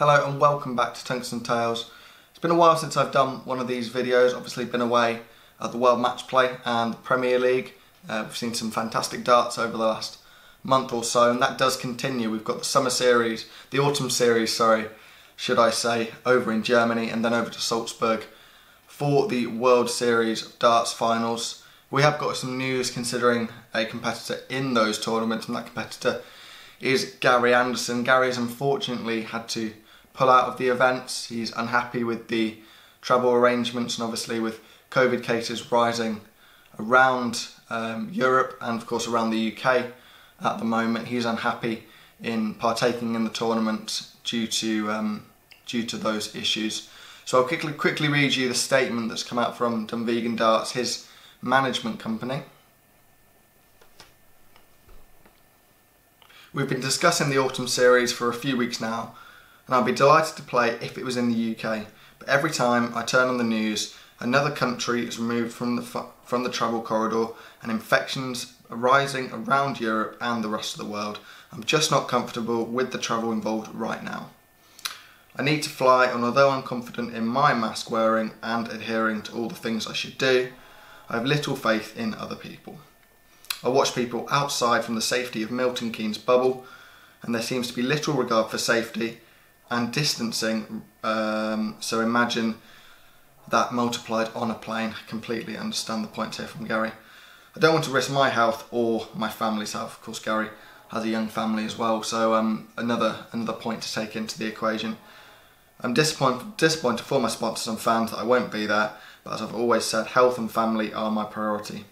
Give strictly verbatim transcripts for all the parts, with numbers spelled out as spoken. Hello and welcome back to Tungsten Tales. It's been a while since I've done one of these videos. Obviously been away at the World Match Play and the Premier League. Uh, we've seen some fantastic darts over the last month or so, and that does continue. We've got the Summer Series, the Autumn Series, sorry, should I say, over in Germany, and then over to Salzburg for the World Series of Darts Finals. We have got some news considering a competitor in those tournaments, and that competitor is Gary Anderson. Gary has unfortunately had to pull out of the events. He's unhappy with the travel arrangements, and obviously with COVID cases rising around um, Europe and of course around the U K at the moment, he's unhappy in partaking in the tournament due to um, due to those issues. So I'll quickly quickly read you the statement that's come out from Dunvegan Darts, his management company. We've been discussing the Autumn Series for a few weeks now, and I'd be delighted to play if it was in the U K, but every time I turn on the news, another country is removed from the, from the travel corridor and infections arising around Europe and the rest of the world. I'm just not comfortable with the travel involved right now. I need to fly, and although I'm confident in my mask wearing and adhering to all the things I should do, I have little faith in other people. I watch people outside from the safety of Milton Keynes bubble, and there seems to be little regard for safety and distancing, um, so imagine that multiplied on a plane. I completely understand the point here from Gary. I don't want to risk my health or my family's health. Of course, Gary has a young family as well, so um, another another point to take into the equation. I'm disappointed, disappointed for my sponsors and fans that I won't be there, but as I've always said, health and family are my priority.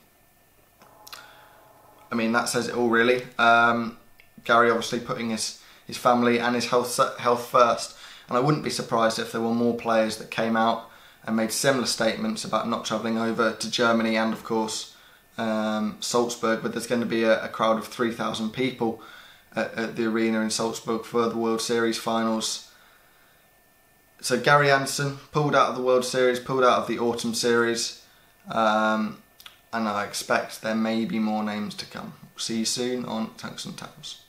I mean, that says it all really. Um, Gary obviously putting his, his family and his health, health first, and I wouldn't be surprised if there were more players that came out and made similar statements about not travelling over to Germany and of course um, Salzburg, but there's going to be a, a crowd of three thousand people at, at the arena in Salzburg for the World Series finals. So Gary Anderson pulled out of the World Series, pulled out of the Autumn Series, um, and I expect there may be more names to come. See you soon on Tungsten Tales.